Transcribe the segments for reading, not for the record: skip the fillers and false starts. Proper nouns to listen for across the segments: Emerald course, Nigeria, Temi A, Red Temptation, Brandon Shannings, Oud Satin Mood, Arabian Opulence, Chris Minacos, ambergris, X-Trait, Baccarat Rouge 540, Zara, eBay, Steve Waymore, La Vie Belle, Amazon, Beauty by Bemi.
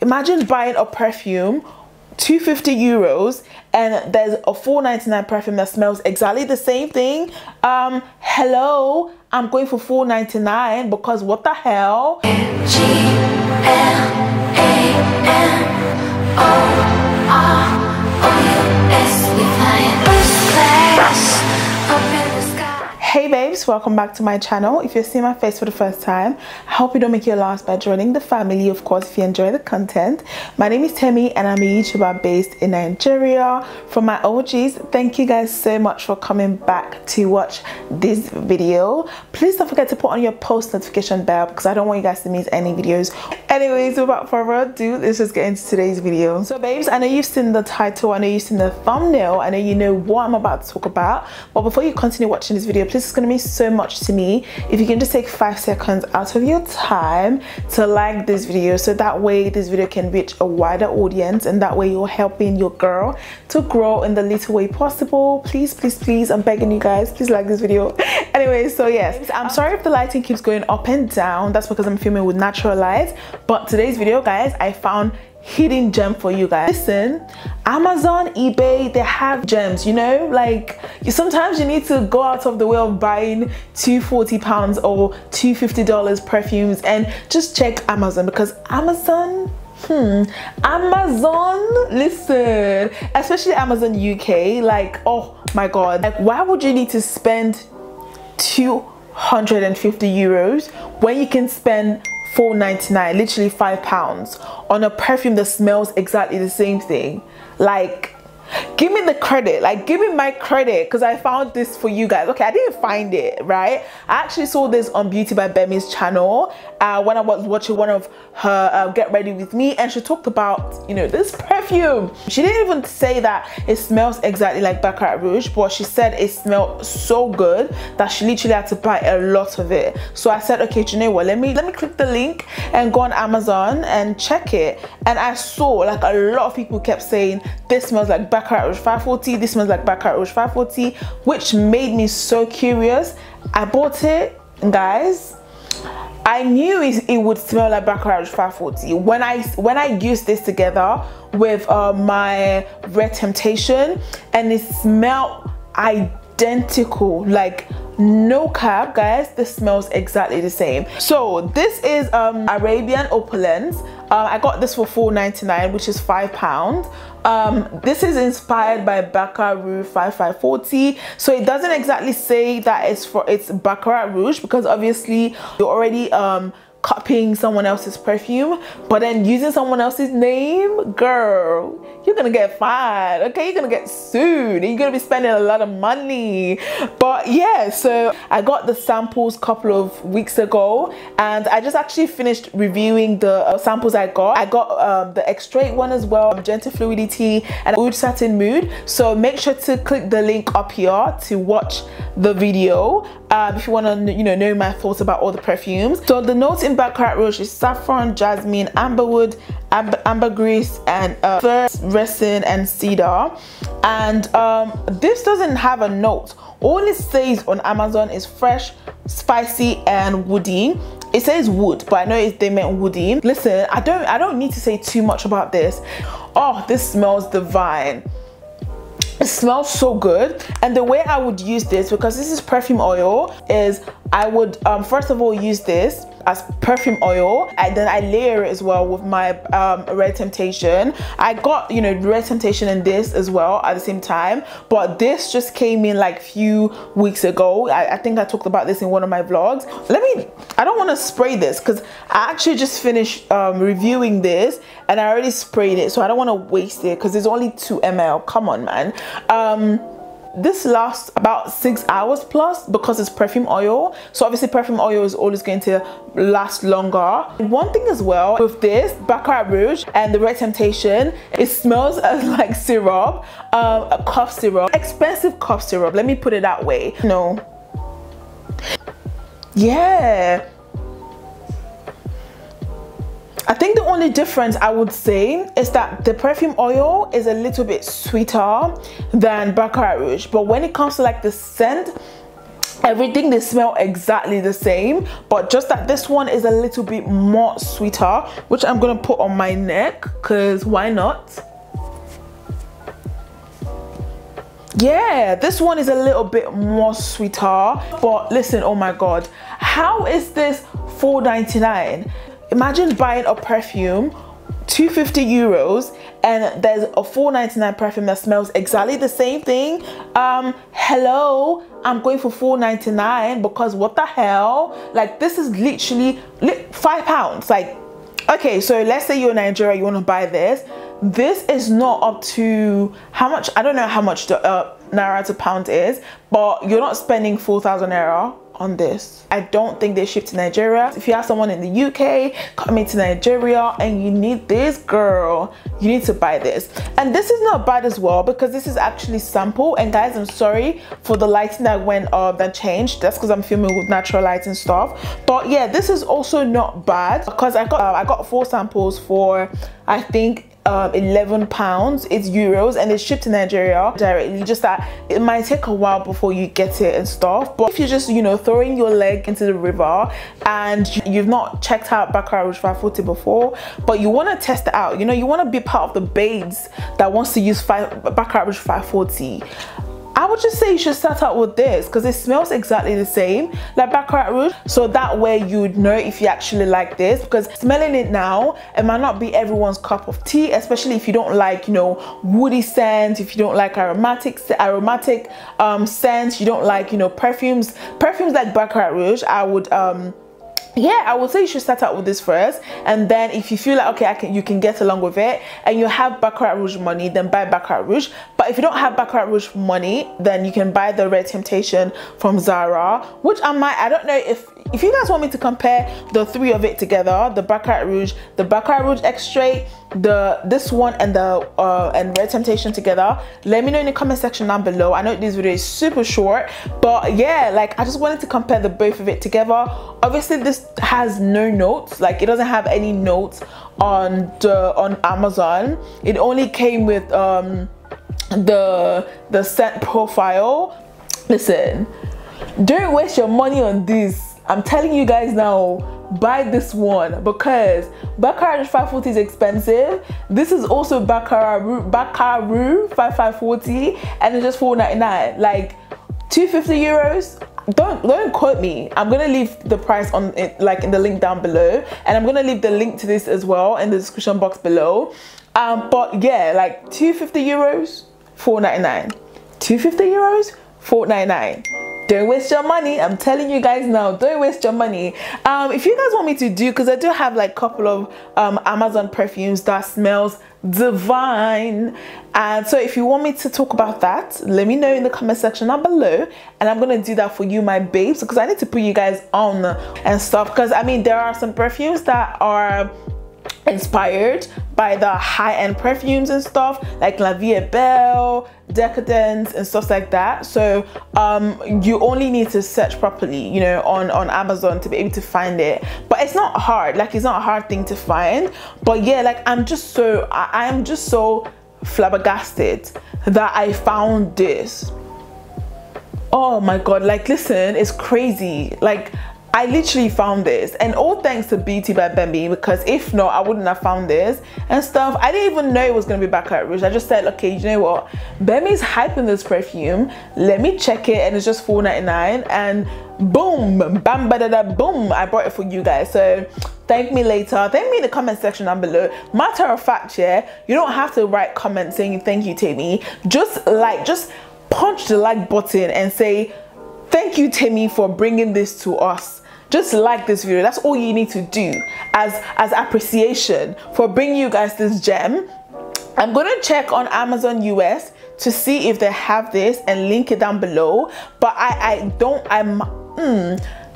Imagine buying a perfume, €250, and there's a $4.99 perfume that smells exactly the same thing. Hello, I'm going for $4.99 because what the hell? Hey babes, welcome back to my channel. If you're seeing my face for the first time, I hope you don't make your loss by joining the family. Of course, if you enjoy the content, my name is Temi and I'm a YouTuber based in Nigeria. For my OGs, thank you guys so much for coming back to watch this video. Please don't forget to put on your post notification bell because I don't want you guys to miss any videos. Anyways, without further ado, let's just get into today's video. So babes, I know you've seen the title, I know you've seen the thumbnail, I know you know what I'm about to talk about, but before you continue watching this video, please, it's gonna mean so much to me if you can just take 5 seconds out of your time to like this video, so that way this video can reach a wider audience and that way you're helping your girl to grow in the little way possible. Please, please, please, I'm begging you guys, please like this video. Anyway, so yes, I'm sorry if the lighting keeps going up and down, that's because I'm filming with natural light, but today's video guys, I found hidden gem for you guys. Listen, Amazon, eBay, they have gems, you know, like sometimes you need to go out of the way of buying £240 or $250 perfumes and just check Amazon, because Amazon, Amazon, listen, especially Amazon UK, like, oh my god, like why would you need to spend €250 when you can spend £4.99, literally £5, on a perfume that smells exactly the same thing? Like, give me the credit, like give me my credit, because I found this for you guys. Okay, I didn't find it, right? I actually saw this on Beauty by Bemi's channel when I was watching one of her Get Ready With Me, and she talked about, you know, this perfume. She didn't even say that it smells exactly like Baccarat Rouge, but she said it smelled so good that she literally had to buy a lot of it. So I said, okay, do you know what, let me click the link and go on Amazon and check it. And I saw like a lot of people kept saying this smells like Baccarat Rouge 540, this smells like Baccarat Rouge 540, which made me so curious. I bought it, guys. I knew it would smell like Baccarat Rouge 540 when I used this together with my Red Temptation, and it smelled identical, like no cap guys, this smells exactly the same. So this is Arabian Opulence. I got this for $4.99, which is £5. This is inspired by Baccarat Rouge 540, so it doesn't exactly say that it's Baccarat Rouge, because obviously you're already copying someone else's perfume, but then using someone else's name, girl, you're gonna get fined, okay? You're gonna get sued and you're gonna be spending a lot of money. But yeah, so I got the samples a couple of weeks ago, and I just actually finished reviewing the samples I got. I got the X-Trait one as well, Gentle Fluidity and Oud Satin Mood. So make sure to click the link up here to watch the video if you want to, you know my thoughts about all the perfumes. So the notes in Baccarat Rouge is saffron, jasmine, amberwood, ambergris, and resin and cedar. And this doesn't have a note. All it says on Amazon is fresh, spicy, and woody. It says wood, but I know they meant woody. Listen, I don't need to say too much about this. Oh, this smells divine. It smells so good. And the way I would use this, because this is perfume oil, is I would first of all use this as perfume oil, and then I layer it as well with my Red Temptation. I got, you know, Red Temptation and this as well at the same time, but this just came in like few weeks ago. I think I talked about this in one of my vlogs. I don't want to spray this because I actually just finished reviewing this and I already sprayed it, so I don't want to waste it because it's only 2 ml. Come on, man. This lasts about 6 hours plus, because it's perfume oil, so obviously perfume oil is always going to last longer. One thing as well with this Baccarat Rouge and the Red Temptation, it smells as like syrup, a cough syrup, expensive cough syrup, let me put it that way. No, yeah, I think the only difference I would say is that the perfume oil is a little bit sweeter than Baccarat Rouge, but when it comes to like the scent, everything, they smell exactly the same, but just that this one is a little bit more sweeter, which I'm gonna put on my neck because why not. Yeah, this one is a little bit more sweeter, but listen, oh my god, how is this $4.99? Imagine buying a perfume €250 and there's a $4.99 perfume that smells exactly the same thing. Hello, I'm going for $4.99 because what the hell, like this is literally £5. Like, okay, so let's say you're in Nigeria, you want to buy this is not up to how much, I don't know how much the naira to pound is, but you're not spending 4,000 naira on this. I don't think they ship to Nigeria. If you have someone in the UK coming to Nigeria and you need this, girl, you need to buy this. And this is not bad as well because this is actually sample. And guys, I'm sorry for the lighting that went up, that changed. That's because I'm filming with natural light and stuff. But yeah, this is also not bad because I got 4 samples for I think £11. It's euros and it's shipped to Nigeria directly, just that it might take a while before you get it and stuff. But if you're just, you know, throwing your leg into the river and you've not checked out Baccarat Rouge 540 before, but you want to test it out, you know, you want to be part of the babes that wants to use Baccarat Rouge 540, I would just say you should start out with this because it smells exactly the same like Baccarat Rouge. So that way you would know if you actually like this, because smelling it now, it might not be everyone's cup of tea, especially if you don't like, you know, woody scents, if you don't like aromatic scents, you don't like, you know, perfumes like Baccarat Rouge. I would say you should start out with this first, and then if you feel like, okay, you can get along with it and you have Baccarat Rouge money, then buy Baccarat Rouge. But if you don't have Baccarat Rouge money, then you can buy the Red Temptation from Zara, which I don't know if you guys want me to compare the 3 of it together, the Baccarat Rouge, the Baccarat Rouge X-Trait, this one and the Red Temptation together, let me know in the comment section down below. I know this video is super short, but yeah, like I just wanted to compare the both of it together. Obviously this has no notes, like it doesn't have any notes on Amazon. It only came with the scent profile. Listen, don't waste your money on this. I'm telling you guys now, buy this one because Baccarat 540 is expensive. This is also Baccarat 540 and it's just $4.99, like €250. Don't quote me. I'm gonna leave the price on it, like in the link down below, and I'm gonna leave the link to this as well in the description box below. But yeah, like €250, $4.99, €250, $4.99. Don't waste your money. I'm telling you guys now, don't waste your money. If you guys want me to do, because I do have like a couple of Amazon perfumes that smells divine, and so if you want me to talk about that, let me know in the comment section down below, and I'm gonna do that for you, my babes, because I need to put you guys on and stuff, because I mean there are some perfumes that are inspired by the high-end perfumes and stuff like La Vie Belle, Decadence and stuff like that. So you only need to search properly, you know, on Amazon to be able to find it. But it's not hard, like it's not a hard thing to find. But yeah, like I'm just so flabbergasted that I found this. Oh my god, like listen, it's crazy. Like I literally found this, and all thanks to Beauty by Bemi, because if not, I wouldn't have found this and stuff. I didn't even know it was gonna be Baccarat Rouge. I just said, okay, you know what, Bemi's hyping this perfume, let me check it, and it's just $4.99, and boom, bam, badada, boom, I bought it for you guys. So thank me later. Thank me in the comment section down below. Matter of fact, yeah, you don't have to write comments saying thank you, Tammy. Just punch the like button and say, thank you, Tammy, for bringing this to us. Just like this video. That's all you need to do as appreciation for bringing you guys this gem. I'm gonna check on Amazon US to see if they have this and link it down below. But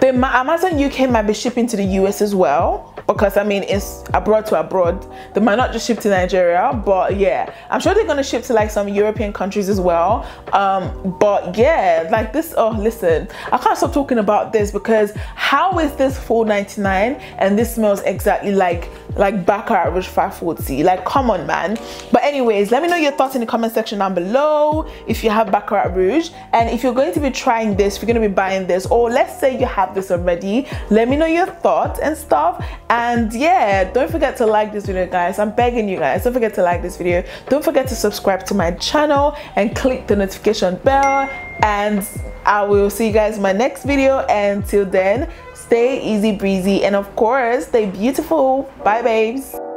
Amazon UK might be shipping to the US as well, because I mean it's abroad to abroad. They might not just ship to Nigeria, but yeah, I'm sure they're gonna ship to like some European countries as well. But yeah, like this, oh listen, I can't stop talking about this because how is this $4.99 and this smells exactly like like Baccarat Rouge 540. Like, come on, man. But anyways, let me know your thoughts in the comment section down below if you have Baccarat Rouge, and if you're going to be trying this, if you're going to be buying this, or let's say you have this already, let me know your thoughts and stuff. And yeah, don't forget to like this video, guys. I'm begging you guys, don't forget to like this video, don't forget to subscribe to my channel and click the notification bell, and I will see you guys in my next video. Until then, stay easy breezy, and of course, stay beautiful. Bye, babes.